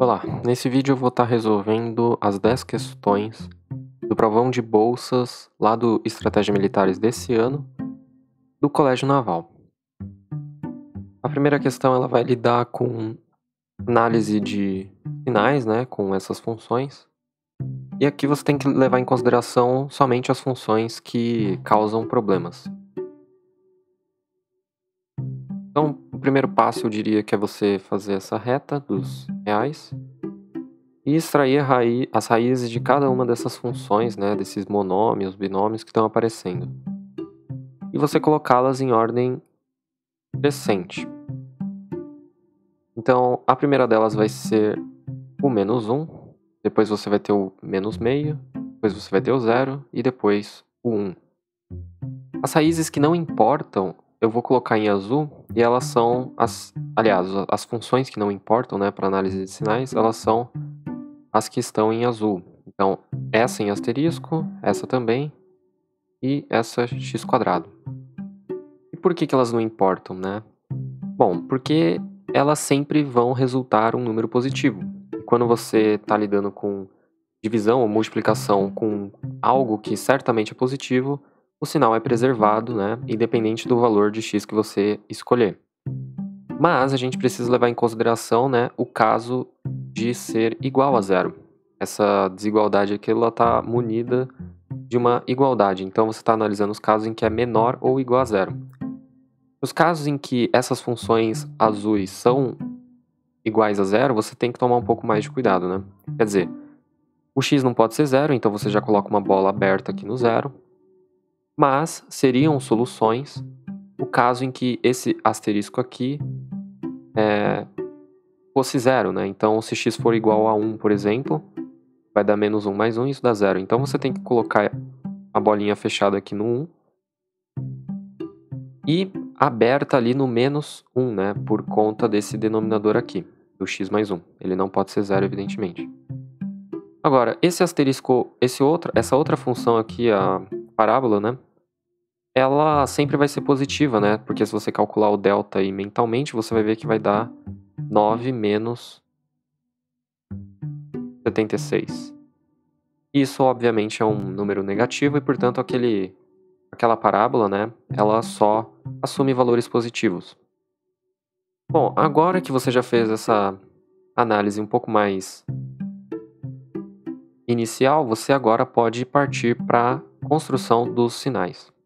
Olá, nesse vídeo eu vou estar resolvendo as 10 questões do Provão de Bolsas lá do Estratégia Militares desse ano, do Colégio Naval. A primeira questão ela vai lidar com análise de sinais, né, com essas funções. E aqui você tem que levar em consideração somente as funções que causam problemas. Então, o primeiro passo eu diria que é você fazer essa reta dos reais e extrair as raízes de cada uma dessas funções, né, desses monômios, binômios que estão aparecendo. E você colocá-las em ordem crescente. Então, a primeira delas vai ser o menos 1, depois você vai ter o menos meio, depois você vai ter o 0 e depois o 1. As raízes que não importam eu vou colocar em azul e elas são, as funções que não importam, né, para análise de sinais, elas são as que estão em azul. Então, essa em asterisco, essa também e essa x². E por que elas não importam, né? Bom, porque elas sempre vão resultar um número positivo. E quando você está lidando com divisão ou multiplicação com algo que certamente é positivo, o sinal é preservado, né, independente do valor de x que você escolher. Mas a gente precisa levar em consideração, né, o caso de ser igual a 0. Essa desigualdade aqui está munida de uma igualdade. Então você está analisando os casos em que é menor ou igual a 0. Nos casos em que essas funções azuis são iguais a 0, você tem que tomar um pouco mais de cuidado, né? Quer dizer, o x não pode ser 0, então você já coloca uma bola aberta aqui no 0. Mas seriam soluções o caso em que esse asterisco aqui fosse 0, né? Então, se x for igual a 1, por exemplo, vai dar menos 1 mais 1, isso dá 0. Então, você tem que colocar a bolinha fechada aqui no 1 e aberta ali no menos 1, né? Por conta desse denominador aqui, do x mais 1. Ele não pode ser 0, evidentemente. Agora, esse asterisco, essa outra função aqui, a parábola, né? Ela sempre vai ser positiva, né? Porque se você calcular o delta aí mentalmente, você vai ver que vai dar 9 menos 76. Isso, obviamente, é um número negativo e, portanto, aquela parábola, né? Ela só assume valores positivos. Bom, agora que você já fez essa análise um pouco mais inicial, você agora pode partir para a construção dos sinais.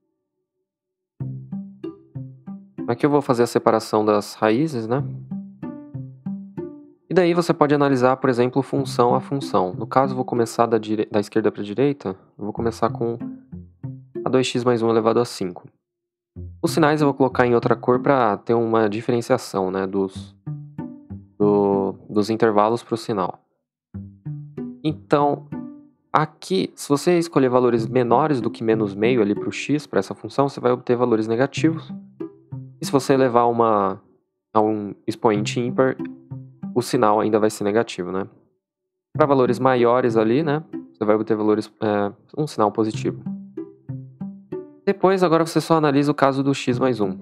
Aqui eu vou fazer a separação das raízes, né? E daí você pode analisar, por exemplo, função a função. No caso, eu vou começar da esquerda para a direita. Eu vou começar com a 2x mais 1 elevado a 5. Os sinais eu vou colocar em outra cor para ter uma diferenciação, né, dos intervalos para o sinal. Então, aqui, se você escolher valores menores do que menos meio ali para o x, para essa função, você vai obter valores negativos. E se você levar a um expoente ímpar, o sinal ainda vai ser negativo, né? Para valores maiores ali, né? Você vai obter valores, um sinal positivo. Depois, agora você só analisa o caso do x mais 1.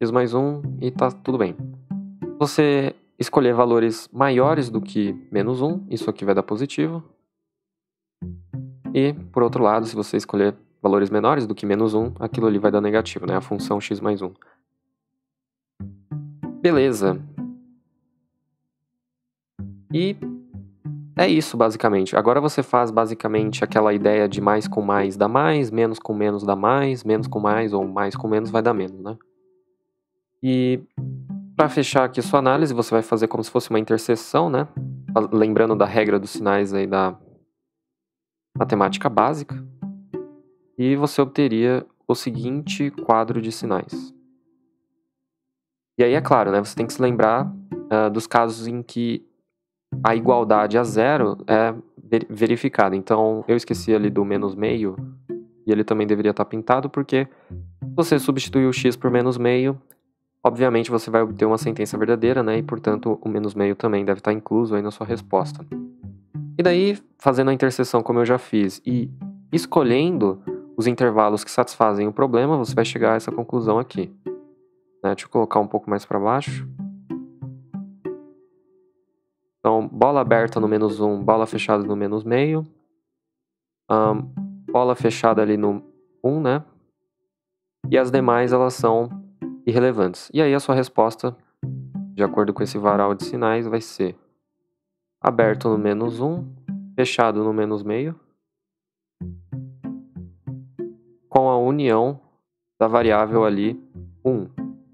X mais 1 e tá tudo bem. Se você escolher valores maiores do que menos 1, isso aqui vai dar positivo. E, por outro lado, se você escolher valores menores do que menos 1, aquilo ali vai dar negativo, né? A função x mais 1. Beleza. E é isso, basicamente. Agora você faz, basicamente, aquela ideia de mais com mais dá mais, menos com menos dá mais com mais, ou mais com menos vai dar menos, né? E para fechar aqui sua análise, você vai fazer como se fosse uma interseção, né? Lembrando da regra dos sinais aí da matemática básica. E você obteria o seguinte quadro de sinais. E aí, é claro, né, você tem que se lembrar dos casos em que a igualdade a 0 é verificada. Então, eu esqueci ali do menos meio, e ele também deveria estar pintado, porque se você substituir o x por menos meio, obviamente você vai obter uma sentença verdadeira, né, e, portanto, o menos meio também deve estar incluso aí na sua resposta. E daí, fazendo a interseção como eu já fiz, e escolhendo os intervalos que satisfazem o problema, você vai chegar a essa conclusão aqui, né? Deixa eu colocar um pouco mais para baixo. bola aberta no menos 1, bola fechada no menos meio. Bola fechada ali no 1, né? E as demais, elas são irrelevantes. E aí a sua resposta, de acordo com esse varal de sinais, vai ser aberto no menos 1, fechado no menos meio, com a união da variável ali 1,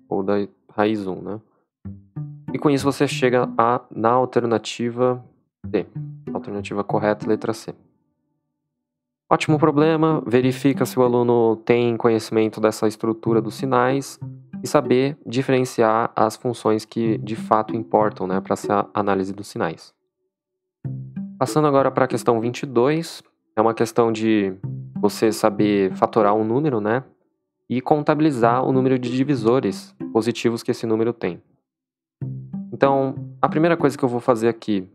ou da raiz 1, né? E com isso você chega na alternativa D, alternativa correta, letra C. Ótimo problema, verifica se o aluno tem conhecimento dessa estrutura dos sinais e saber diferenciar as funções que de fato importam, né, para essa análise dos sinais. Passando agora para a questão 22, é uma questão de você saber fatorar um número, né, e contabilizar o número de divisores positivos que esse número tem. Então, a primeira coisa que eu vou fazer aqui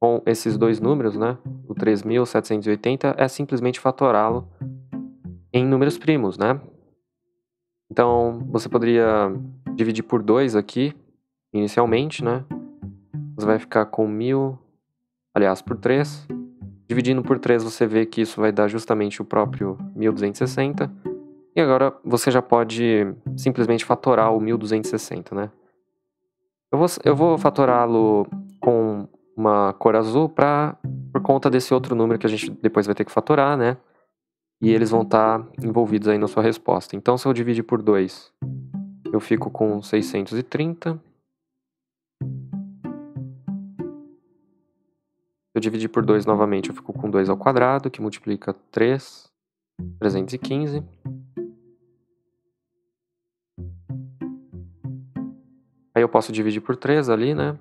com esses dois números, né, o 3.780, é simplesmente fatorá-lo em números primos, né? Então, você poderia dividir por 2 aqui, inicialmente, né? Você vai ficar com 1.000, aliás, por 3. Dividindo por 3, você vê que isso vai dar justamente o próprio 1.260. E agora, você já pode simplesmente fatorar o 1.260, né? Eu vou fatorá-lo com uma cor azul por conta desse outro número que a gente depois vai ter que fatorar, né? E eles vão estar envolvidos aí na sua resposta. Então, se eu dividir por 2, eu fico com 630. Se eu dividir por 2 novamente, eu fico com 2 ao quadrado, que multiplica 3, 315. Aí eu posso dividir por 3 ali, né?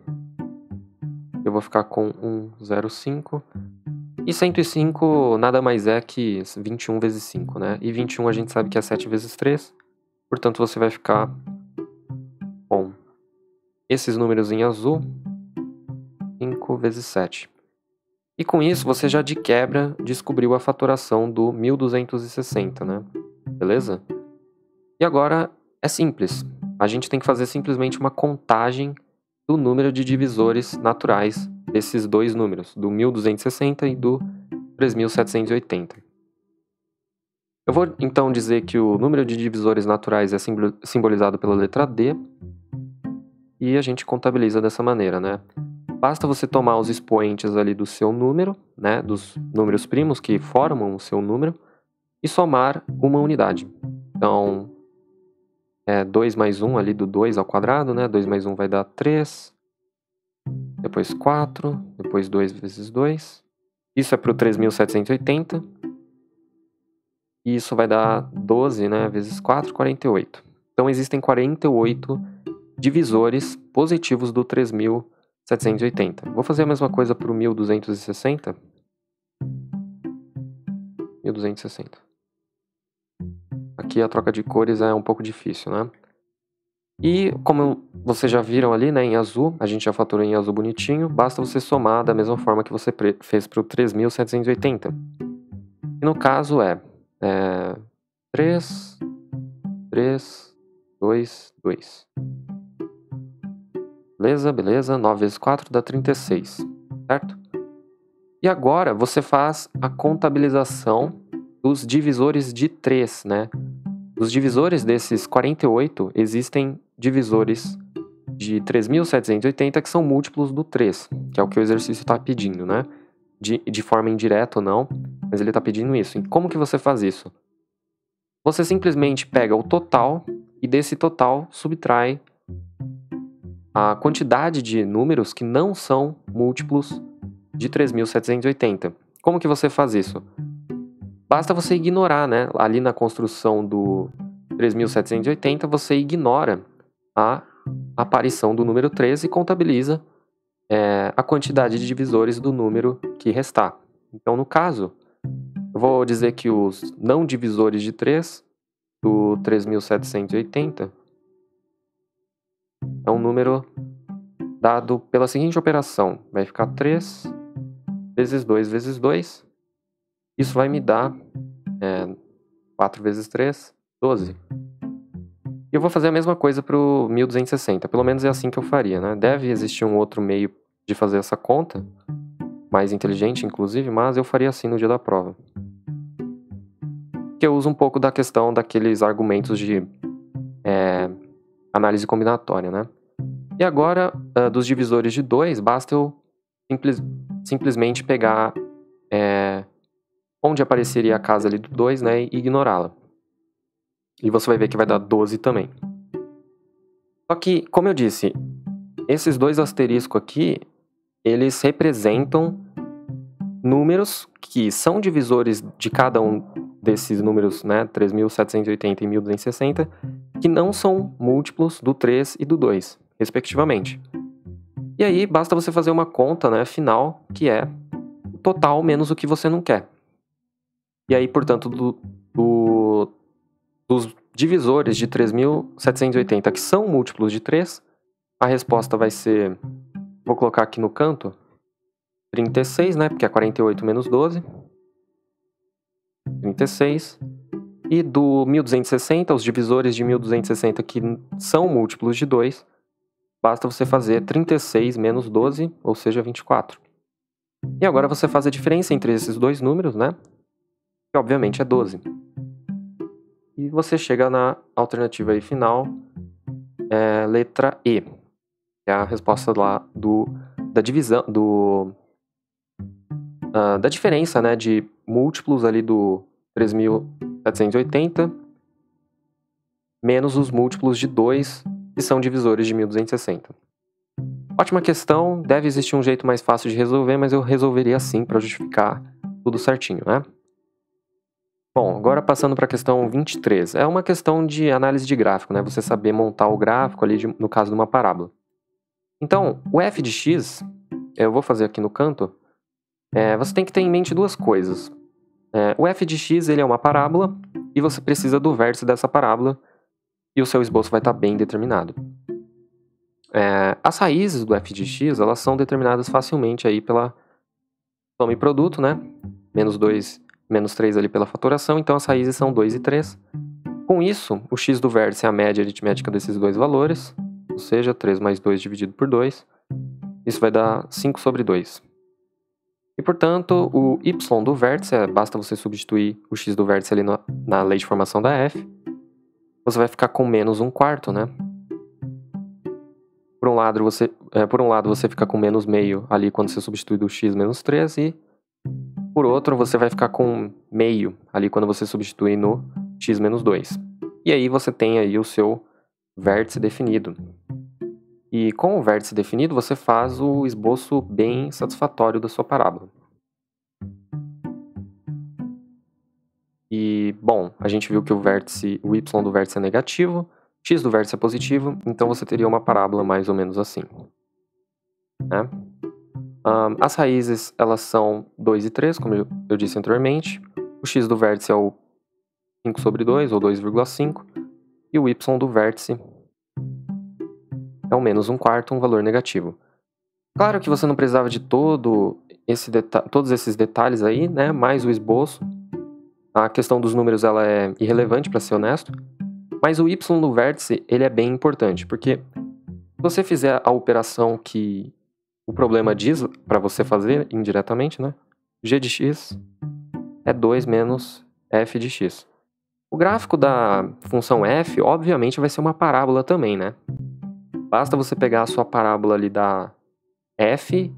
Eu vou ficar com 105. E 105 nada mais é que 21 vezes 5, né? E 21 a gente sabe que é 7 vezes 3. Portanto, você vai ficar com esses números em azul, 5 vezes 7. E com isso, você já de quebra descobriu a fatoração do 1.260, né? Beleza? E agora é simples. A gente tem que fazer simplesmente uma contagem do número de divisores naturais desses dois números, do 1.260 e do 3.780. Eu vou, então, dizer que o número de divisores naturais é simbolizado pela letra D e a gente contabiliza dessa maneira, né? Basta você tomar os expoentes ali do seu número, né, dos números primos que formam o seu número, e somar uma unidade. Então, 2 mais 1 ali do 2 ao quadrado, né? 2 mais 1 vai dar 3, depois 4, depois 2 vezes 2. Isso é para o 3.780. E isso vai dar 12, né? Vezes 4, 48. Então existem 48 divisores positivos do 3.780. Vou fazer a mesma coisa para o 1.260. 1.260. Aqui a troca de cores é um pouco difícil, né? E como vocês já viram ali, né, em azul, a gente já faturou em azul bonitinho, basta você somar da mesma forma que você fez para o 3.780. E no caso é 3, 3, 2, 2. Beleza, beleza. 9 vezes 4 dá 36, certo? E agora você faz a contabilização dos divisores de 3, né? Dos divisores desses 48, existem divisores de 3.780 que são múltiplos do 3, que é o que o exercício está pedindo, né? De forma indireta ou não, mas ele está pedindo isso. E como que você faz isso? Você simplesmente pega o total e desse total subtrai a quantidade de números que não são múltiplos de 3.780. Como que você faz isso? Basta você ignorar, né? Ali na construção do 3.780, você ignora a aparição do número 13 e contabiliza a quantidade de divisores do número que restar. Então, no caso, eu vou dizer que os não divisores de 3 do 3.780 é um número dado pela seguinte operação. Vai ficar 3 vezes 2 vezes 2. Isso vai me dar 4 vezes 3, 12. E eu vou fazer a mesma coisa para o 1.260. Pelo menos é assim que eu faria, né? Deve existir um outro meio de fazer essa conta, mais inteligente inclusive, mas eu faria assim no dia da prova. Que eu uso um pouco da questão daqueles argumentos de análise combinatória, né? E agora, dos divisores de 2, basta eu simplesmente pegar onde apareceria a casa ali do 2, né, e ignorá-la. E você vai ver que vai dar 12 também. Só que, como eu disse, esses dois asteriscos aqui, eles representam números que são divisores de cada um desses números, né, 3.780 e 1.260, que não são múltiplos do 3 e do 2, respectivamente. E aí, basta você fazer uma conta, né, final, que é o total menos o que você não quer. E aí, portanto, dos divisores de 3.780 que são múltiplos de 3, a resposta vai ser, vou colocar aqui no canto, 36, né, porque é 48 menos 12, 36. E do 1.260, os divisores de 1.260 que são múltiplos de 2, basta você fazer 36 menos 12, ou seja, 24. E agora você faz a diferença entre esses dois números, né, que obviamente é 12. E você chega na alternativa aí final, letra E, que é a resposta lá da diferença, né, de múltiplos ali do 3.780 menos os múltiplos de 2, que são divisores de 1.260. Ótima questão, deve existir um jeito mais fácil de resolver, mas eu resolveria assim para justificar tudo certinho, né? Bom, agora passando para a questão 23. É uma questão de análise de gráfico, né? Você saber montar o gráfico ali, no caso de uma parábola. Então, o f de x, eu vou fazer aqui no canto, você tem que ter em mente duas coisas. O f de x, ele é uma parábola, e você precisa do vértice dessa parábola, e o seu esboço vai estar bem determinado. As raízes do f de x, elas são determinadas facilmente aí pela soma e produto, né? Menos 2... menos 3 ali pela fatoração, então as raízes são 2 e 3. Com isso, o x do vértice é a média aritmética desses dois valores, ou seja, 3 mais 2 dividido por 2. Isso vai dar 5 sobre 2. E, portanto, o y do vértice, basta você substituir o x do vértice ali na lei de formação da f, você vai ficar com menos 1/4, né? Por um lado, você fica com menos meio ali quando você substitui do x menos 3, e por outro, você vai ficar com meio ali quando você substituir no x menos 2. E aí você tem aí o seu vértice definido. E com o vértice definido, você faz o esboço bem satisfatório da sua parábola. E, bom, a gente viu que o y do vértice é negativo, x do vértice é positivo, então você teria uma parábola mais ou menos assim, né? As raízes, elas são 2 e 3, como eu disse anteriormente. O x do vértice é o 5 sobre 2, ou 2,5. E o y do vértice é o menos 1/4, um valor negativo. Claro que você não precisava de todos esses detalhes aí, né? Mais o esboço. A questão dos números, ela é irrelevante, para ser honesto. Mas o y do vértice, ele é bem importante, porque se você fizer a operação que o problema diz para você fazer indiretamente, né? G de x é 2 menos f de x. O gráfico da função f, obviamente, vai ser uma parábola também, né? Basta você pegar a sua parábola ali da f,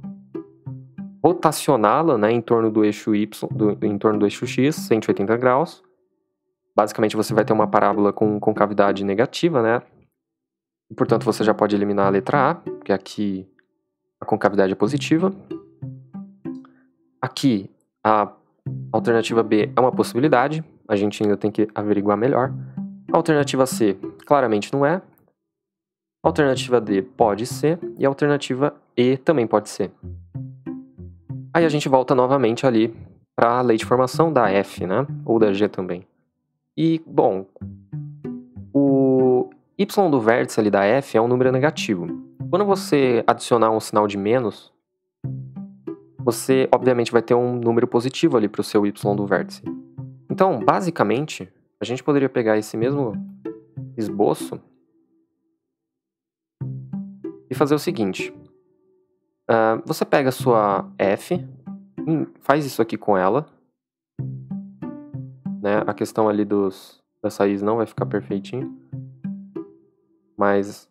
rotacioná-la, né, em torno do eixo em torno do eixo x, 180 graus. Basicamente, você vai ter uma parábola com concavidade negativa, né? E, portanto, você já pode eliminar a letra A, porque aqui a concavidade é positiva. Aqui, a alternativa B é uma possibilidade. A gente ainda tem que averiguar melhor. A alternativa C, claramente não é. A alternativa D pode ser. E a alternativa E também pode ser. Aí a gente volta novamente ali para a lei de formação da F, né? Ou da G também. E, bom, o y do vértice ali da F é um número negativo. Quando você adicionar um sinal de menos, você, obviamente, vai ter um número positivo ali para o seu y do vértice. Então, basicamente, a gente poderia pegar esse mesmo esboço e fazer o seguinte. Você pega a sua F, faz isso aqui com ela, né? A questão ali das raízes não vai ficar perfeitinho, mas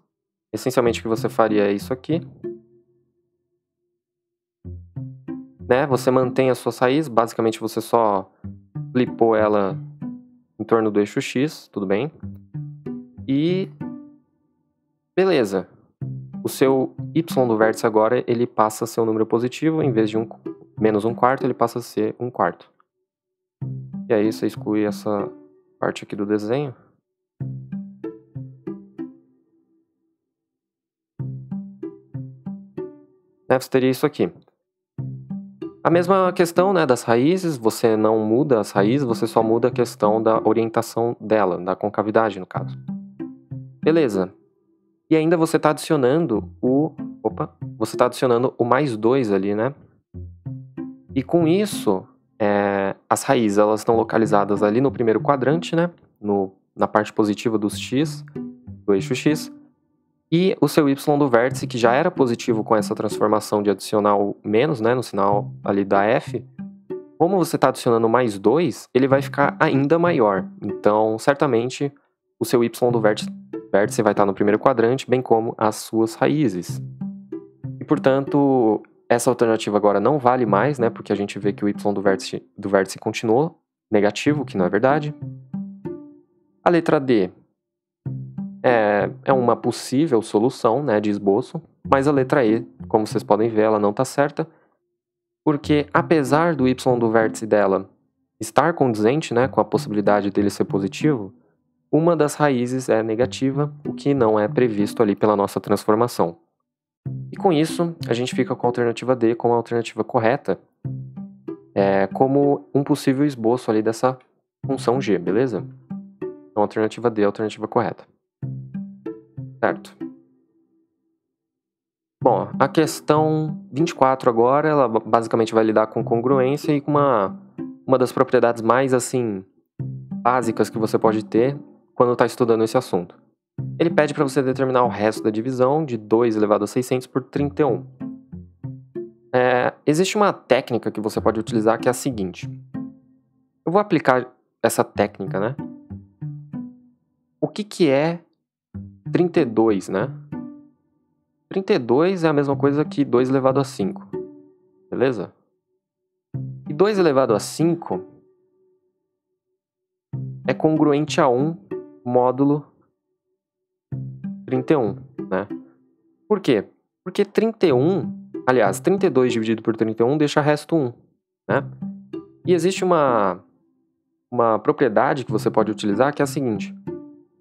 essencialmente o que você faria é isso aqui, né? Você mantém as suas raízes, basicamente você só flipou ela em torno do eixo X, tudo bem? E beleza. O seu y do vértice agora, ele passa a ser um número positivo, em vez de -1/4, ele passa a ser 1/4. E aí você exclui essa parte aqui do desenho. Né, você teria isso aqui. A mesma questão, né, das raízes, você não muda as raízes, você só muda a questão da orientação dela, da concavidade, no caso. Beleza. E ainda você está adicionando o +2 ali, né? E com isso, as raízes, elas estão localizadas ali no primeiro quadrante, né? Na parte positiva do eixo X. E o seu y do vértice, que já era positivo com essa transformação de adicionar o menos, né? No sinal ali da F. Como você está adicionando +2, ele vai ficar ainda maior. Então, certamente, o seu y do vértice vai estar no primeiro quadrante, bem como as suas raízes. E, portanto, essa alternativa agora não vale mais, né? Porque a gente vê que o y do vértice continuou negativo, que não é verdade. A letra D é uma possível solução, né, de esboço, mas a letra E, como vocês podem ver, ela não está certa, porque apesar do y do vértice dela estar condizente, né, com a possibilidade dele ser positivo, uma das raízes é negativa, o que não é previsto ali pela nossa transformação. E com isso, a gente fica com a alternativa D como a alternativa correta, como um possível esboço ali dessa função G, beleza? Então, a alternativa D é a alternativa correta. Certo. Bom, a questão 24 agora, ela basicamente vai lidar com congruência e com uma das propriedades mais, assim, básicas que você pode ter quando está estudando esse assunto. Ele pede para você determinar o resto da divisão de 2⁶ por 31. Existe uma técnica que você pode utilizar que é a seguinte. Eu vou aplicar essa técnica, né? O que é 32, né? 32 é a mesma coisa que 2⁵, beleza? E 2⁵ é congruente a 1 módulo 31, né? Por quê? Porque 32 dividido por 31 deixa resto 1, né? E existe uma propriedade que você pode utilizar que é a seguinte.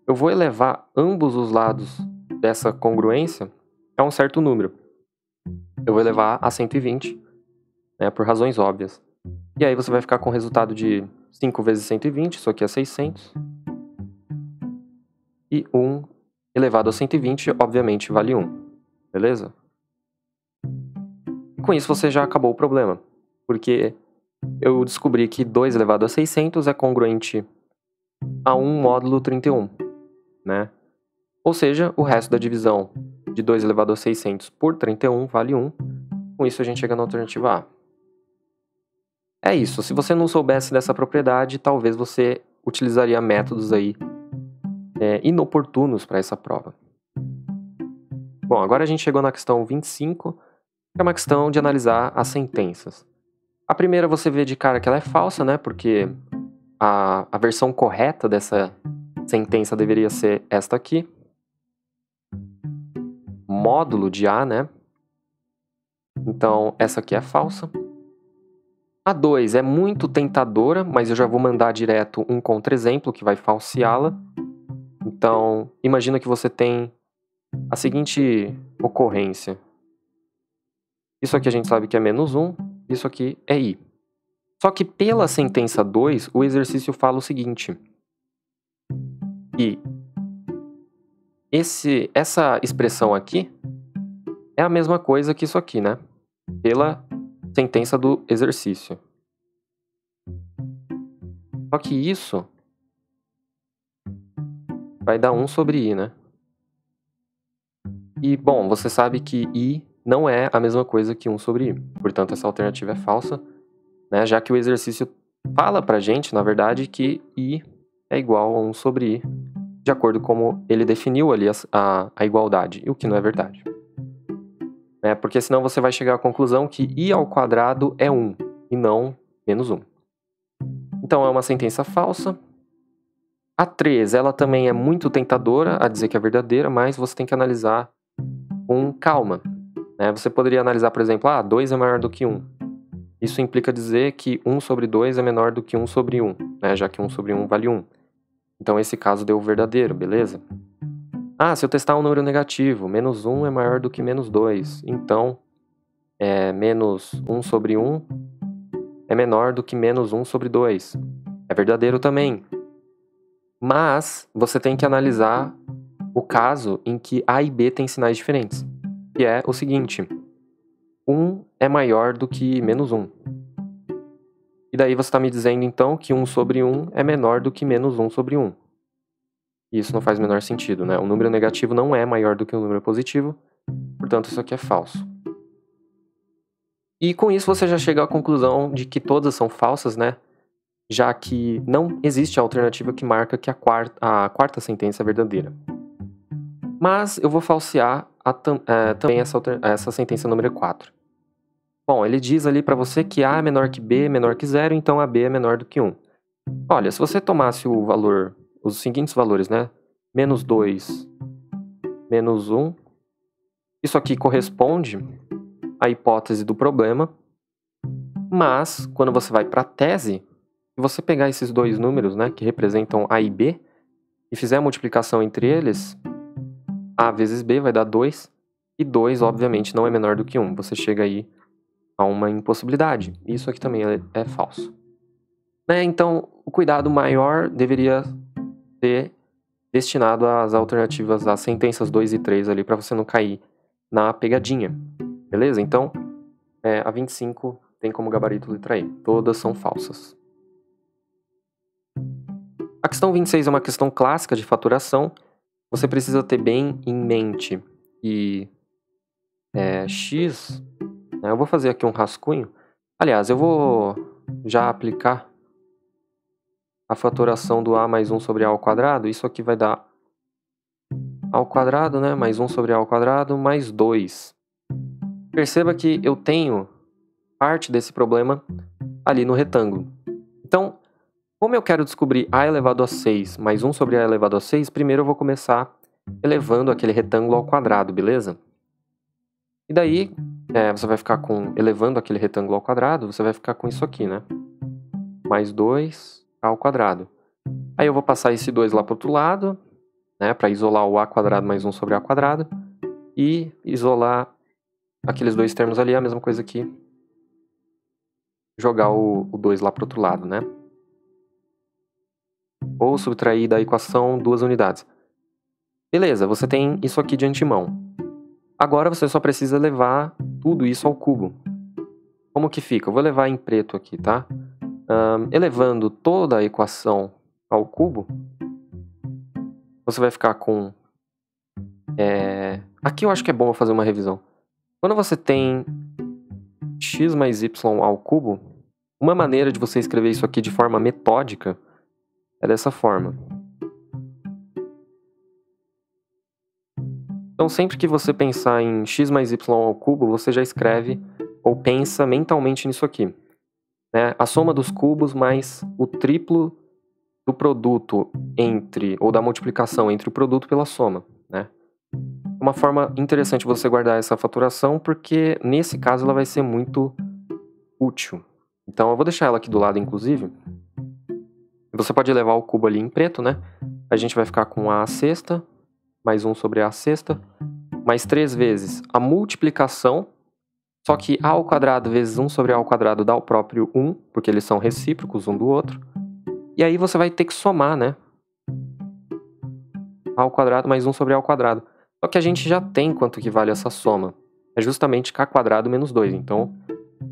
Eu vou elevar ambos os lados dessa congruência a um certo número. Eu vou elevar a 120, né, por razões óbvias. E aí você vai ficar com o resultado de 5 × 120, isso aqui é 600. E 1 elevado a 120, obviamente, vale 1. Beleza? E com isso você já acabou o problema. Porque eu descobri que 2⁶ é congruente a 1 módulo 31. Né? Ou seja, o resto da divisão de 2⁶ por 31 vale 1. Com isso a gente chega na alternativa A. É isso, se você não soubesse dessa propriedade, talvez você utilizaria métodos aí inoportunos para essa prova. Bom, agora a gente chegou na questão 25, que é uma questão de analisar as sentenças. A primeira você vê de cara que ela é falsa, né? Porque a versão correta dessa sentença deveria ser esta aqui. Módulo de A, né? Então, essa aqui é falsa. A 2 é muito tentadora, mas eu já vou mandar direto um contra-exemplo que vai falseá-la. Então, imagina que você tem a seguinte ocorrência. Isso aqui a gente sabe que é -1, isso aqui é I. Só que pela sentença 2, o exercício fala o seguinte. E essa expressão aqui é a mesma coisa que isso aqui, né? Pela sentença do exercício. Só que isso vai dar 1/i, né? E, bom, você sabe que i não é a mesma coisa que 1/I. Portanto, essa alternativa é falsa, né? Já que o exercício fala pra gente, na verdade, que I é igual a 1/I, de acordo como ele definiu ali a igualdade, o que não é verdade. Né? Porque senão você vai chegar à conclusão que I² é 1, e não -1. Então é uma sentença falsa. A 3, ela também é muito tentadora a dizer que é verdadeira, mas você tem que analisar com calma. Né? Você poderia analisar, por exemplo, 2 é maior do que 1. Isso implica dizer que 1/2 é menor do que 1/1, né? Já que 1/1 vale 1. Então esse caso deu verdadeiro, beleza? Se eu testar um número negativo, -1 é maior do que -2. Então, -1/1 é menor do que -1/2. É verdadeiro também. Mas você tem que analisar o caso em que A e B têm sinais diferentes, que é o seguinte: 1 é maior do que -1. E daí você está me dizendo, então, que 1/1 é menor do que -1/1. E isso não faz o menor sentido, né? O número negativo não é maior do que o número positivo, portanto, isso aqui é falso. E com isso você já chega à conclusão de que todas são falsas, né? Já que não existe a alternativa que marca que a quarta sentença é verdadeira. Mas eu vou falsear também essa sentença número 4. Bom, ele diz ali para você que A é menor que B é menor que 0, então AB é menor do que 1. Olha, se você tomasse o valor, os seguintes valores, né? -2, -1. Isso aqui corresponde à hipótese do problema. Mas, quando você vai para a tese, se você pegar esses dois números, né, que representam A e B, e fizer a multiplicação entre eles, A vezes B vai dar 2, e 2, obviamente, não é menor do que 1. Você chega aí a uma impossibilidade. Isso aqui também é falso. Né? Então, o cuidado maior deveria ser destinado às alternativas, às sentenças 2 e 3 ali, para você não cair na pegadinha. Beleza? Então, a 25 tem como gabarito letra E. Todas são falsas. A questão 26 é uma questão clássica de faturação. Você precisa ter bem em mente que X... Né? Eu vou fazer aqui um rascunho. Aliás, eu vou já aplicar a faturação do A mais 1 sobre A². Isso aqui vai dar A², né? Mais 1 sobre A² mais 2. Perceba que eu tenho parte desse problema ali no retângulo. Então, como eu quero descobrir A elevado a 6 mais 1 sobre A elevado a 6, primeiro eu vou começar elevando aquele retângulo ao quadrado, beleza? E daí, você vai ficar com, elevando aquele retângulo ao quadrado, você vai ficar com isso aqui, né? Mais 2A². Aí eu vou passar esse 2 lá pro outro lado, né? Para isolar o A² mais 1 sobre A². E isolar aqueles dois termos ali, a mesma coisa que jogar o 2 lá pro outro lado, né? Ou subtrair da equação 2 unidades. Beleza, você tem isso aqui de antemão. Agora você só precisa levar tudo isso ao cubo. Como que fica? Eu vou levar em preto aqui, tá? Elevando toda a equação ao cubo, você vai ficar com... Aqui eu acho que é bom fazer uma revisão. Quando você tem x mais y ao cubo, uma maneira de você escrever isso aqui de forma metódica é dessa forma. Então, sempre que você pensar em x mais y ao cubo, você já escreve ou pensa mentalmente nisso aqui, né? A soma dos cubos mais o triplo do produto entre, ou da multiplicação entre o produto pela soma, né? Uma forma interessante você guardar essa faturação, porque nesse caso ela vai ser muito útil. Então, eu vou deixar ela aqui do lado, inclusive. Você pode levar o cubo ali em preto, né? A gente vai ficar com A⁶ mais 1 sobre A⁶ mais 3 vezes a multiplicação, só que A² vezes 1 sobre A² dá o próprio 1, porque eles são recíprocos um do outro. E aí você vai ter que somar, né? A² mais 1 sobre A². Só que a gente já tem quanto que vale essa soma. É justamente K² menos 2. Então,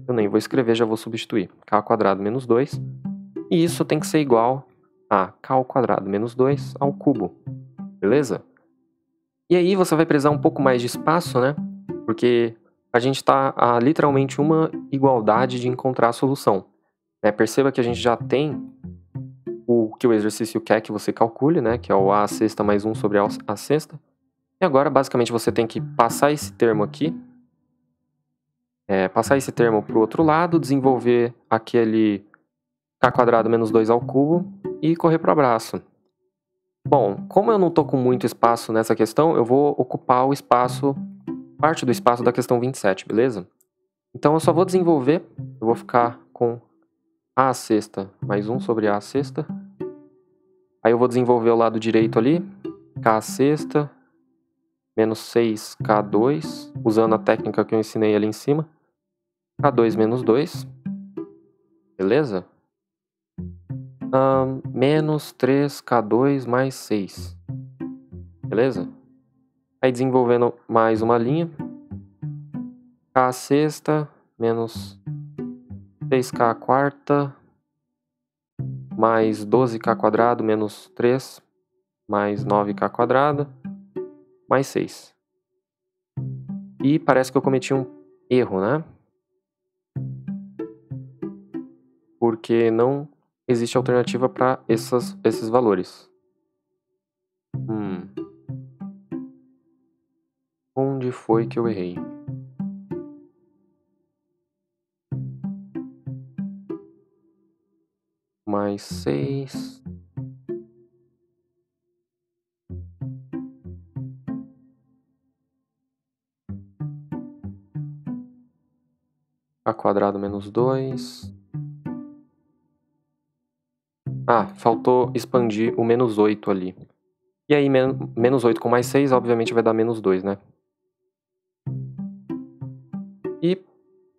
eu nem vou escrever, já vou substituir. K² menos 2. E isso tem que ser igual a K² menos 2 ao cubo, beleza? E aí você vai precisar um pouco mais de espaço, né? Porque A gente está a literalmente uma igualdade de encontrar a solução. Né? Perceba que a gente já tem o que o exercício quer que você calcule, né? Que é o a à sexta mais 1 sobre a sexta. E agora, basicamente, você tem que passar esse termo aqui, passar esse termo para o outro lado, desenvolver aquele k² menos 2 ao cubo e correr para o abraço. Bom, como eu não estou com muito espaço nessa questão, eu vou ocupar o espaço, parte do espaço da questão 27, beleza? Então eu só vou desenvolver, eu vou ficar com a à sexta mais 1 sobre a à sexta. Aí eu vou desenvolver o lado direito ali, k à sexta menos 6k², usando a técnica que eu ensinei ali em cima, k² menos 2, beleza? Menos 3k² mais 6. Beleza? Aí desenvolvendo mais uma linha. K à sexta menos 6k² mais 12k² menos 3 mais 9k² mais 6. E parece que eu cometi um erro, né? Porque não existe alternativa para esses valores. Onde foi que eu errei? Mais 6. k² menos 2. Ah, faltou expandir o menos 8 ali. E aí, menos 8 com mais 6, obviamente, vai dar menos 2, né? E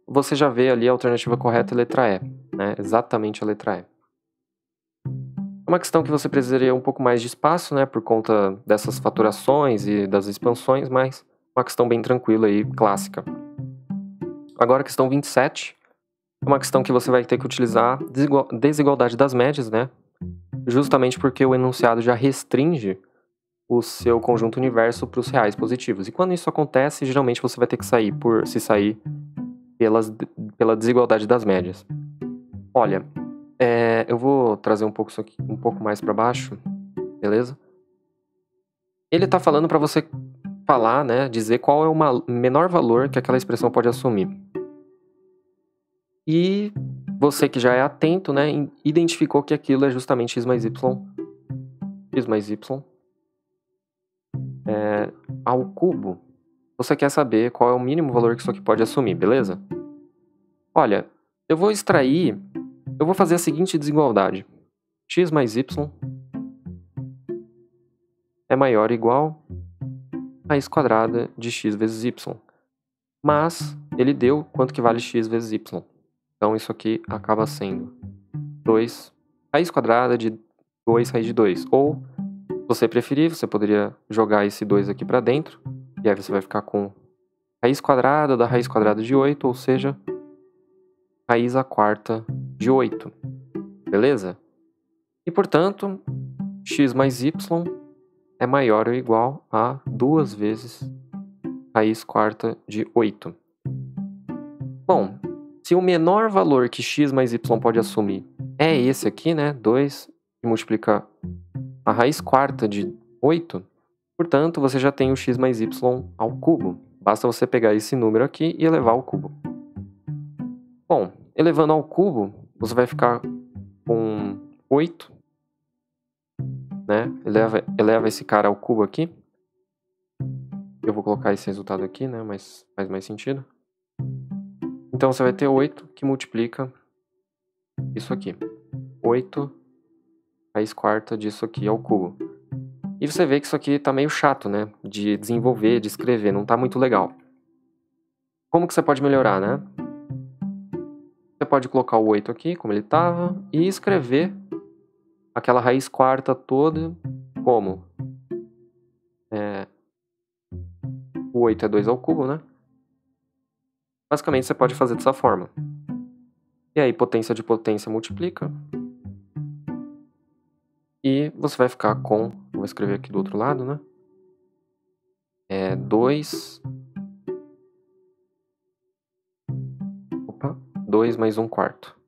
você já vê ali a alternativa correta, letra E, né? Exatamente a letra E. É uma questão que você precisaria um pouco mais de espaço, né? Por conta dessas faturações e das expansões, mas uma questão bem tranquila e clássica. Agora, questão 27. É uma questão que você vai ter que utilizar desigualdade das médias, né? Justamente porque o enunciado já restringe o seu conjunto universo para os reais positivos. E quando isso acontece, geralmente você vai ter que sair pela desigualdade das médias. Olha, eu vou trazer um pouco isso aqui, um pouco mais para baixo, beleza? Ele está falando para você falar, né? Dizer qual é o menor valor que aquela expressão pode assumir. E você que já é atento, né, identificou que aquilo é justamente x mais y ao cubo. Você quer saber qual é o mínimo valor que isso aqui pode assumir, beleza? Olha, eu vou fazer a seguinte desigualdade. X mais y é maior ou igual a x² de x vezes y. Mas ele deu quanto que vale x vezes y. Então, isso aqui acaba sendo 2 raiz quadrada de 2 raiz de 2. Ou, se você preferir, você poderia jogar esse 2 aqui para dentro. E aí você vai ficar com raiz quadrada da raiz quadrada de 8, ou seja, raiz à quarta de 8. Beleza? E, portanto, x mais y é maior ou igual a 2 vezes raiz quarta de 8. Bom, se o menor valor que x mais y pode assumir é esse aqui, né? 2 que multiplica a raiz quarta de 8. Portanto, você já tem o x mais y ao cubo. Basta você pegar esse número aqui e elevar ao cubo. Bom, elevando ao cubo, você vai ficar com 8, né? Eleva esse cara ao cubo aqui. Eu vou colocar esse resultado aqui, né? Mas faz mais sentido. Então, você vai ter 8 que multiplica isso aqui. 8 raiz quarta disso aqui ao cubo. E você vê que isso aqui tá meio chato, né? De desenvolver, de escrever. Não tá muito legal. Como que você pode melhorar, né? Você pode colocar o 8 aqui, como ele tava, e escrever aquela raiz quarta toda como? O 8 é 2 ao cubo, né? Basicamente, você pode fazer dessa forma. E aí, potência de potência multiplica. E você vai ficar com... Vou escrever aqui do outro lado, né? 2 Opa, 2 mais 1 quarto.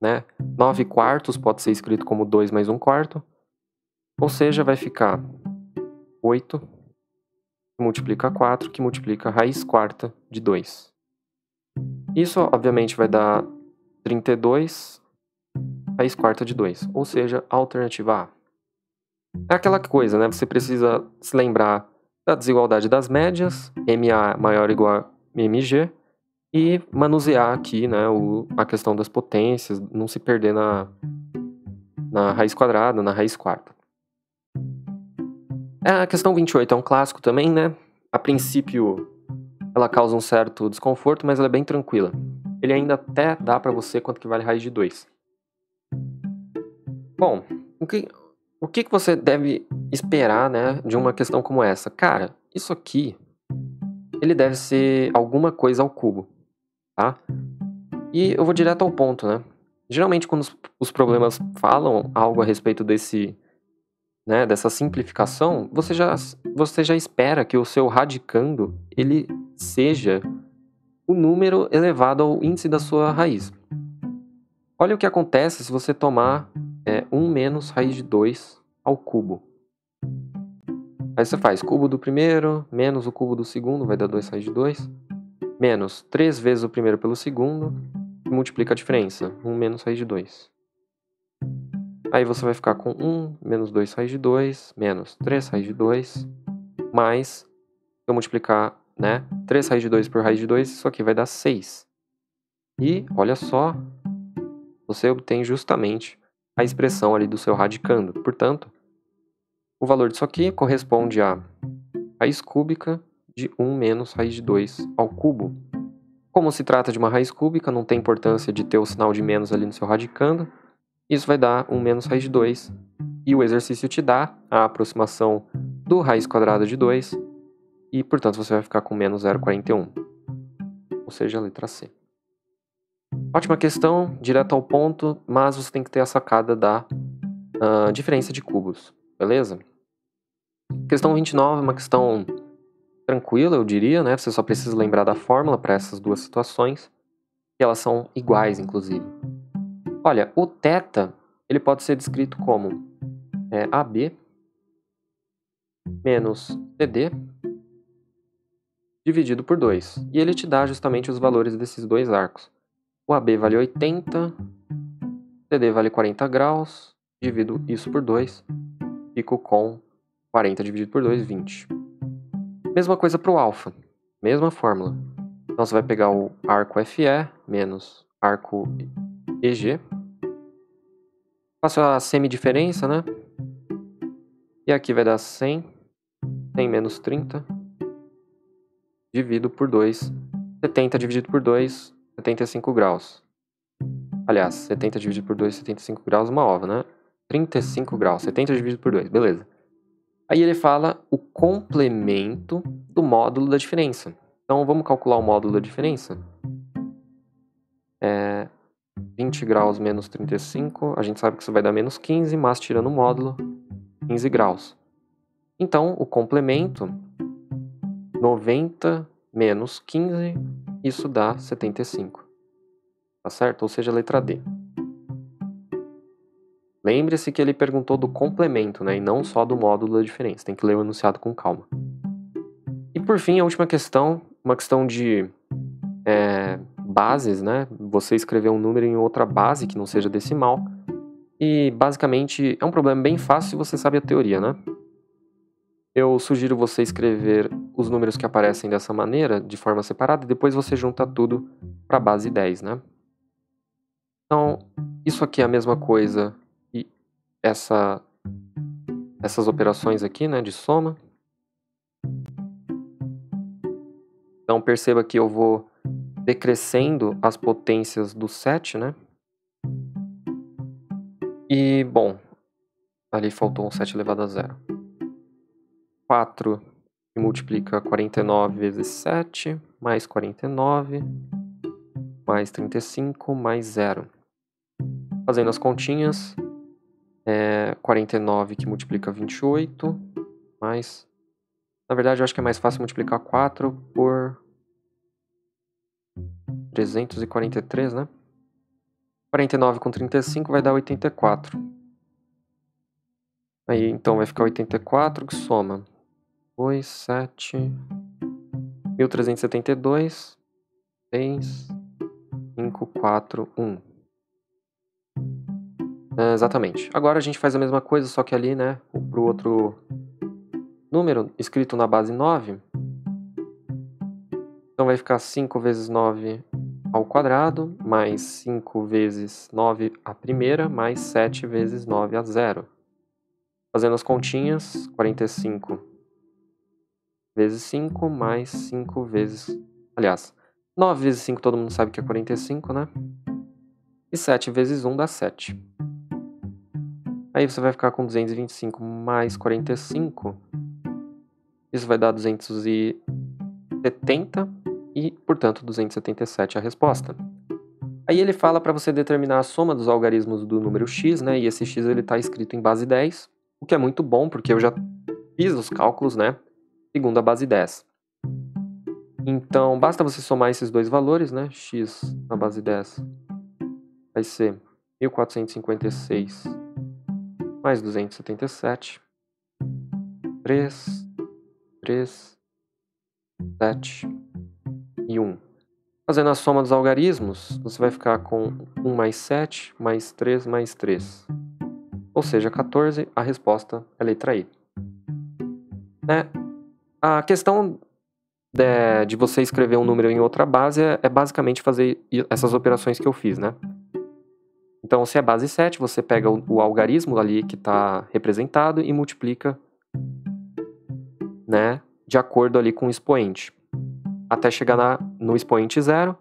Né? 9 quartos pode ser escrito como 2 mais 1 quarto. Ou seja, vai ficar 8 que multiplica 4, que multiplica a raiz quarta de 2. Isso, obviamente, vai dar 32 raiz quarta de 2. Ou seja, a alternativa A. É aquela coisa, né? Você precisa se lembrar da desigualdade das médias, MA maior ou igual a MG, e manusear aqui, né, a questão das potências, não se perder na raiz quadrada, na raiz quarta. A questão 28 é um clássico também, né? A princípio, ela causa um certo desconforto, mas ela é bem tranquila. Ele ainda até dá para você quanto que vale raiz de 2. Bom, o que você deve esperar, né, de uma questão como essa? Cara, isso aqui, ele deve ser alguma coisa ao cubo, tá? E eu vou direto ao ponto, né? Geralmente, quando os problemas falam algo a respeito dessa simplificação, você já espera que o seu radicando, ele seja o número elevado ao índice da sua raiz. Olha o que acontece se você tomar 1 menos raiz de 2 ao cubo. Aí você faz cubo do primeiro, menos o cubo do segundo, vai dar 2 raiz de 2, menos 3 vezes o primeiro pelo segundo, e multiplica a diferença, 1 menos raiz de 2. Aí você vai ficar com 1 menos 2 raiz de 2, menos 3 raiz de 2, mais, eu multiplicar, né, 3 raiz de 2 por raiz de 2, isso aqui vai dar 6. E, olha só, você obtém justamente a expressão ali do seu radicando. Portanto, o valor disso aqui corresponde a raiz cúbica de 1 menos raiz de 2 ao cubo. Como se trata de uma raiz cúbica, não tem importância de ter o sinal de menos ali no seu radicando. Isso vai dar 1 menos raiz de 2. E o exercício te dá a aproximação do raiz quadrada de 2. E, portanto, você vai ficar com menos 0,41. Ou seja, a letra C. Ótima questão, direto ao ponto, mas você tem que ter a sacada da diferença de cubos, beleza? Questão 29 é uma questão tranquila, eu diria, né? Você só precisa lembrar da fórmula para essas duas situações, que elas são iguais, inclusive. Olha, o θ, ele pode ser descrito como AB menos CD dividido por 2. E ele te dá justamente os valores desses dois arcos. O AB vale 80, CD vale 40 graus, divido isso por 2, fico com 40 dividido por 2, 20. Mesma coisa para o alfa, mesma fórmula. Então você vai pegar o arco FE menos arco EG, faço a semidiferença, né? E aqui vai dar 100, 100 menos 30, divido por 2, 70 dividido por 2, 75 graus. Aliás, 70 dividido por 2, 75 graus, uma ova, né? 35 graus, 70 dividido por 2, beleza. Aí ele fala o complemento do módulo da diferença. Então, vamos calcular o módulo da diferença? 20 graus menos 35, a gente sabe que isso vai dar menos 15, mas tirando o módulo, 15 graus. Então, o complemento, 90 menos 15, isso dá 75, tá certo? Ou seja, a letra D. Lembre-se que ele perguntou do complemento, né, e não só do módulo da diferença. Tem que ler o enunciado com calma. E por fim, a última questão, uma questão de bases, né? Você escrever um número em outra base que não seja decimal. E basicamente é um problema bem fácil se você sabe a teoria, né? Eu sugiro você escrever os números que aparecem dessa maneira, de forma separada, e depois você junta tudo para a base 10, né? Então, isso aqui é a mesma coisa e essas operações aqui, né, de soma. Então, perceba que eu vou decrescendo as potências do 7, né? E, bom, ali faltou um 7 elevado a 0. 4 que multiplica 49 vezes 7, mais 49, mais 35, mais 0. Fazendo as continhas, 49 que multiplica 28, mais... Na verdade, eu acho que é mais fácil multiplicar 4 por... 343, né? 49 com 35 vai dar 84. Aí, então, vai ficar 84 que soma 2, 7, 1372, 6, 5, 4, 1. É, exatamente. Agora a gente faz a mesma coisa, só que ali, né, pro outro número, escrito na base 9. Então vai ficar 5 vezes 9 ao quadrado, mais 5 vezes 9 a primeira, mais 7 vezes 9 a zero. Fazendo as continhas, 45 vezes 5, mais 5 vezes... Aliás, 9 vezes 5 todo mundo sabe que é 45, né? E 7 vezes 1 dá 7. Aí você vai ficar com 225 mais 45. Isso vai dar 270 e, portanto, 277 é a resposta. Aí ele fala para você determinar a soma dos algarismos do número x, né? E esse x está escrito em base 10, o que é muito bom, porque eu já fiz os cálculos, né, segundo a base 10. Então, basta você somar esses dois valores, né? X na base 10 vai ser 1456 mais 277. 3, 7 e 1. Fazendo a soma dos algarismos, você vai ficar com 1 mais 7, mais 3, mais 3. Ou seja, 14, a resposta é a letra E. Né? A questão de você escrever um número em outra base é basicamente fazer essas operações que eu fiz, né? Então, se é base 7, você pega o algarismo ali que está representado e multiplica, né, de acordo ali com o expoente, até chegar no expoente zero,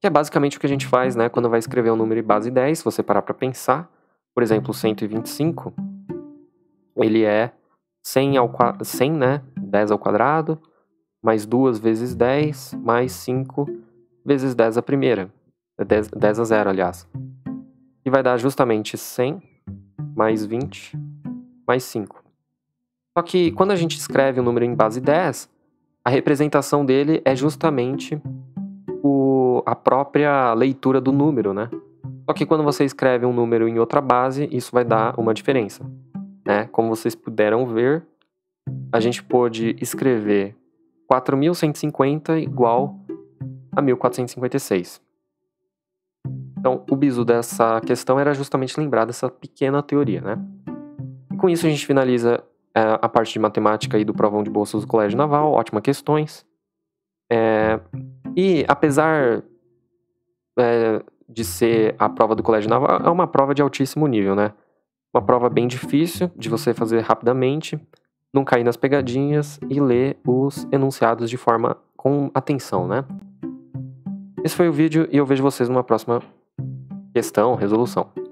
que é basicamente o que a gente faz, né, quando vai escrever um número em base 10, se você parar para pensar. Por exemplo, 125, ele é 100, né, 10 ao quadrado, mais 2 vezes 10, mais 5 vezes 10 a primeira, 10 a zero, aliás. E vai dar justamente 100, mais 20, mais 5. Só que quando a gente escreve um número em base 10, a representação dele é justamente a própria leitura do número, né? Só que quando você escreve um número em outra base, isso vai dar uma diferença, né? Como vocês puderam ver, a gente pôde escrever 4.150 igual a 1.456. Então, o bizu dessa questão era justamente lembrar dessa pequena teoria, né? E com isso a gente finaliza a parte de matemática aí do Provão de Bolsas do Colégio Naval. Ótimas questões. E apesar de ser a prova do Colégio Naval, é uma prova de altíssimo nível, né? Uma prova bem difícil de você fazer rapidamente, não cair nas pegadinhas e ler os enunciados de forma com atenção, né? Esse foi o vídeo e eu vejo vocês numa próxima questão, resolução.